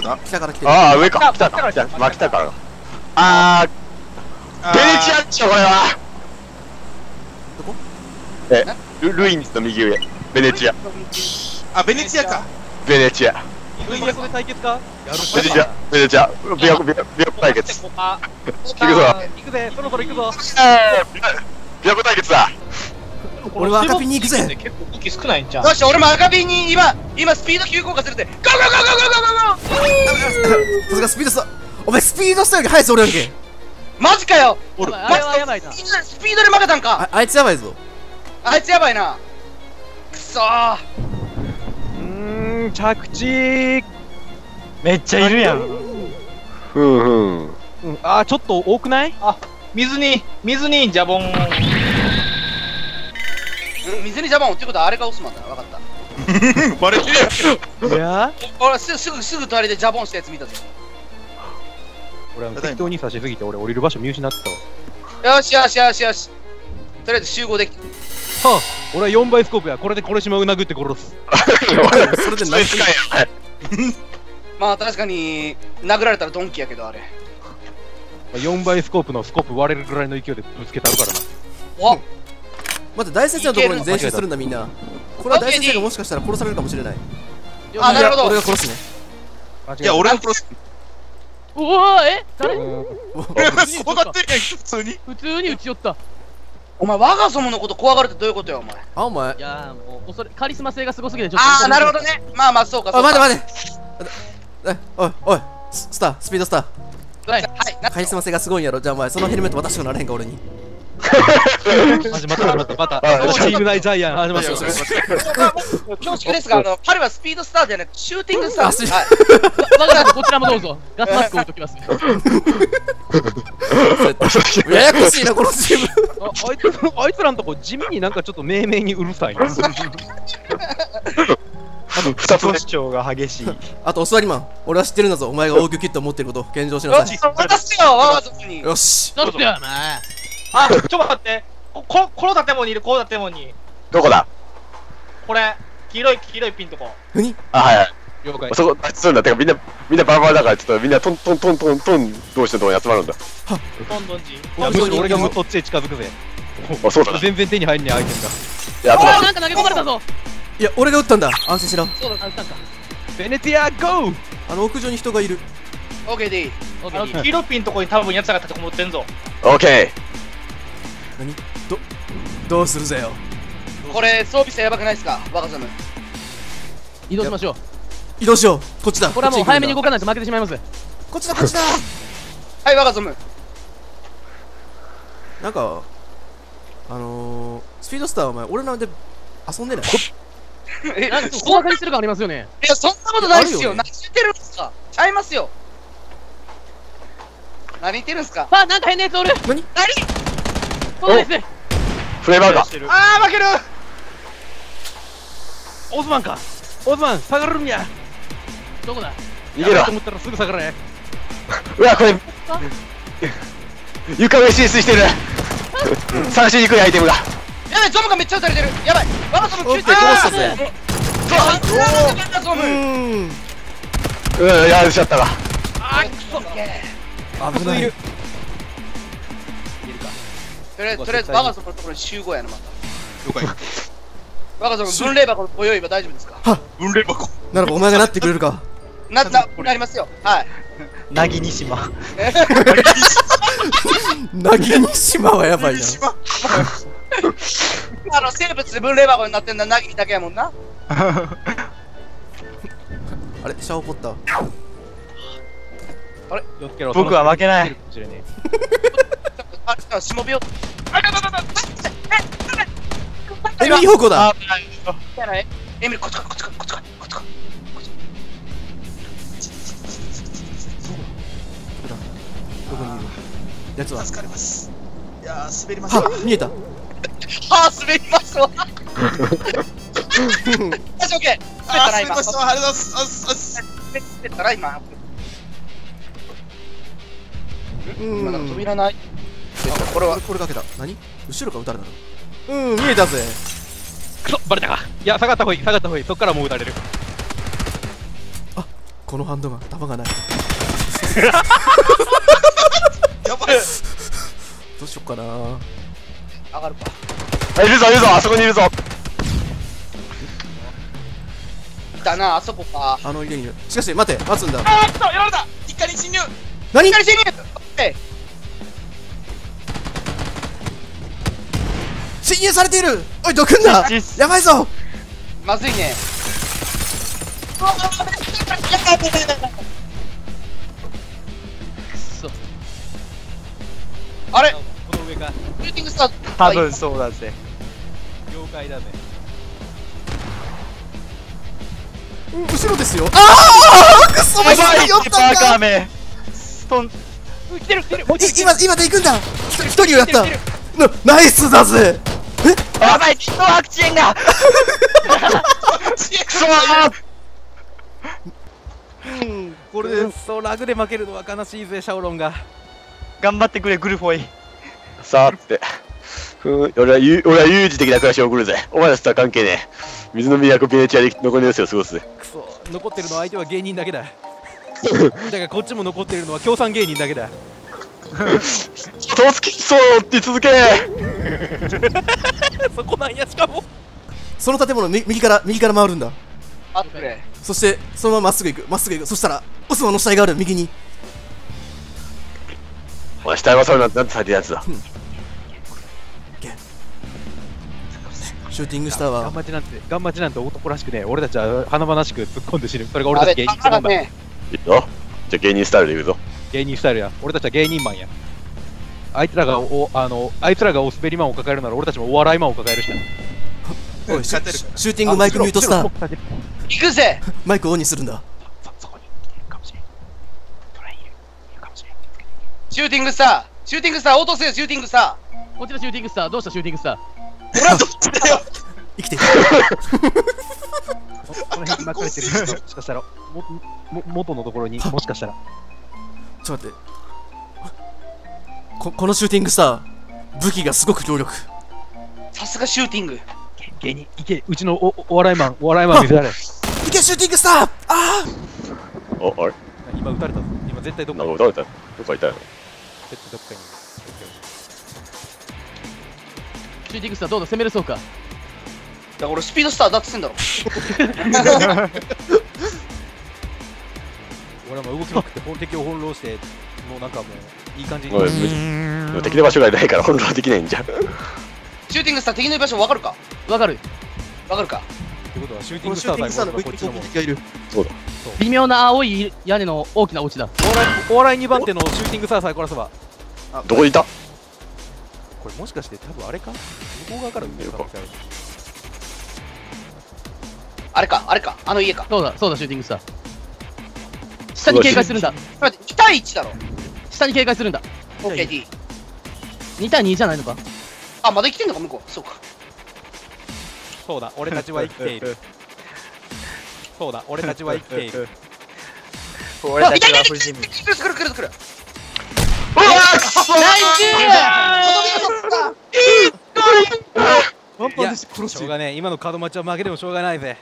こだ北から来てる。ああ、上か。北から来た。真北から。ああ、ベネチアでしょ、これは。どこ？え、ルインズの右上。ベネチア。あ、ベネチアか。ベネチア。ルインズで対決か？ベネチア、ベネチア。琵琶湖対決。行くぜ、そろそろ行くぞ。琵琶湖対決だ。俺は赤ピンに行くぜ。結構息少ないんじゃん。よし、俺も赤ピンに今スピード急降下するぜ。ゴーゴーゴーゴーゴーゴーゴーゴー。さすがスピードスター。お前スピードスターより速いぞ俺より。マジかよ。俺マジやばいな。スピードで負けたんか。あいつやばいぞ。あいつやばいな。くそー。着地。めっちゃいるやん。あーちょっと多くない？あ、水にジャボン。水にジャボンってことはあれがオスマンだな、分かったバレてるやん。いや俺すぐ隣でジャボンしたやつ見たぞ。俺は適当に差しすぎて俺降りる場所見失ったわ。よしよしよしよし、とりあえず集合できる。はあ、俺は4倍スコープや。これで殺しまう殴って殺すそれで何使えやまあ確かに殴られたらドンキやけど、あれ4倍スコープのスコープ割れるぐらいの勢いでぶつけたるからな。おっ待って、大先生のところに前進するんだみんな。これは大先生がもしかしたら殺されるかもしれない。あ、なるほど。俺が殺すね。いや、俺が殺す。うわー、え誰俺が怖がってるやん、普通に。普通に撃ち寄った。お前、我が様のこと怖がるってどういうことや、お前。あ、お前。いやー、もう、それ、カリスマ性がすごすぎて、ちょっと。あー、なるほどね。まあまあ、そうか。あ、待て待て。おい、おい、スター、スピードスター。はい、カリスマ性がすごいんやろ。じゃあ、お前、そのヘルメット渡してもらえへんか、俺に。始まった始まったまたチーム内ジャイアン始まった。恐縮ですが、彼はスピードスターじゃなくシューティングスターです。こちらもどうぞ。ガスマスク置いときます。ややこしいなこのチーム。あいつらのとこ地味になんかちょっと命名にうるさいな。2つの主張が激しい。あとお座りマン、俺は知ってるんだぞ。お前が応急キットを持ってること献上しなさい。よしちょっとやな。あ、ちょっと待って。この建物にいる、この建物に。どこだ？これ、黄色いピンとこ。何？あ、はいはい。了解。そこ、そうなんだ。てか、みんなバラバラだから、ちょっとみんなトントントントントン、どうしてどうに集まるんだ。はっ。トントンジ。いや、むしろ俺がこっちへ近づくぜ。あ、そうだ。全然手に入んねえ、アイテムが。いや、あ、なんか投げ込まれたぞ。いや、俺が撃ったんだ。安心しろ。そうだ、撃ったんか。ベネティア、ゴー！あの屋上に人がいる。オーケーでいい。黄色ピンとこに多分やつらが立てこもってんぞ。オーケー。何？どうするぜよ。これ装備車やばくないですか、若様。移動しましょう。移動しよう。こっちだ。これはもう早めに動かないと負けてしまいます。こっちだこっちだ。はい、若様。なんかスピードスターはお前俺なんで遊んでない。え、なんか小馬鹿にしてる感ありますよね。いやそんなことないですよ。何してるんですか。ちゃいますよ。何言ってるんですか。あ、なんか変なやつおる。何？フレーバーがああ負ける。オスマンか。オスマン下がるんや。どこだ。逃げろと思ったらすぐ下がれ。うわこれ床上浸水してる。探しにくいアイテムが。やばい、ゾムがめっちゃ撃たれてる。やばい、ワガゾム9体殺したぜ。うん、やられちゃったわ。あっくそ危ない。とりあえずバガゾムのところに集合やな。また了解。バガゾム分霊箱のご用意は大丈夫ですか。はっ、分霊箱ならばお前がなってくれるか。なりますよ。はい。なぎにしまなぎにしまはやばいな。生物で分霊箱になってんだなぎだけやもんな。あれシャオポッター。あれ僕は負けない。あ、しもびよ。エミリー方向だ。エミリー、こっちか、こっちか、こっちか、こっちか。どこにいるやつは。助かります。いや、滑ります。あ、見えた。あ、滑りますわ。大丈夫け。あ、滑りました。ありがとうございます。滑ったら今。今なんか扉ない。これかけた。何？後ろから撃たれたの。うん、見えたぜ。くそ、バレたか。いや、下がった方がいい、下がった方がいい。そっからもう撃たれる。あ、このハンドガン弾がない。やばい。どうしよっかな。上がるか。あ、いるぞいるぞ、あそこにいるぞ。いたな、あそこか。あの家にいる。しかし待て、待つんだ。あっと、やられた。一家に侵入。何？一家に侵入。侵入されている。おい、どくんだ。やばいぞ。まずいね。あれ、この上か。シューティングスタート。多分そうだぜ。了解だね。後ろですよ。ああ、くそ、まじで寄ったんだ。来てる来てる。今で行くんだ。一人をやった。ナイスだぜ。え、やばい、人は悪遅延が。くそー。うん、これでそうラグで負けるのは悲しいぜ。シャオロンが頑張ってくれ、グルフォイ。さあって俺は有事的な暮らしを送るぜ。お前たちとは関係ねえ。水の都ベネチアで残りの余生を過ごすぜ。くそ、残ってるのは相手は芸人だけだ。だからこっちも残ってるのは共産芸人だけだ。そうつきそうって続け。そこなんや。しかもその建物右から回るんだ。あってくれ。そしてそのまままっすぐ行く、まっすぐ行く。そしたらオスマの死体がある。右にお前死体はそれなんてされてるやつだ。シューティングしたわ。ガンマチなんて男らしくね。俺たちは華々しく突っ込んで死ぬ。それが俺たち芸人マンだ。いいよ、じゃあ芸人スタイルで行くぞ。芸人スタイルや。俺たちは芸人マンや。あいつらがお滑りマンを抱えるなら俺たちもお笑いマンを抱えるしな。おい、シューティングマイクミュートした。行くぜ。マイクオンにするんだ。シューティングスター、シューティングスター落とせよ。シューティングスター、こちらシューティングスター。どうしたシューティングスター。俺はどっちだよ。生きてる。この辺に巻かれてる人、もしかしたら元のところに、もしかしたらちょっと待って、このシューティングスター武器がすごく強力。さすがシューティング芸人。いけ、うちのお笑いマン、お笑いマン見せられ。いけ、シューティングスター。ああ、あれ今撃たれたぞ。今絶対どっかに。なんか撃たれた。どっかいたよ。絶対どっかに。シューティングスターどうだ、攻めるそうか。だから俺スピードスターだっつってんだろ。俺も動きまくって本敵を翻弄して、もうなんかもういい感じに。無敵の場所がないから翻弄できないんじゃん。シューティングスター、敵の場所分かるか。分かる。分かるか。ってことはシューティングスターのこっちの敵がいる。そうだ。微妙な青い屋根の大きなお家だ。お笑い2番手のシューティングスターさえ殺せば。どこにいた？これもしかして多分あれか？向こう側から撃ってる可能性ある。あれか、あれか、あの家か。そうだ、そうだ、シューティングスター。下に警戒するんだ。待って、2対1だろ。下に警戒するんだ。OK、2対2じゃないのか。あ、まだ生きてんのか向こう。そうか。そうだ、俺たちは生きている。そうだ、俺たちは生きている。俺たちは不死身。来る来る来る。うわー！ナイス！しょうがねえ、今のカード待ちは負けてもしょうがないぜ。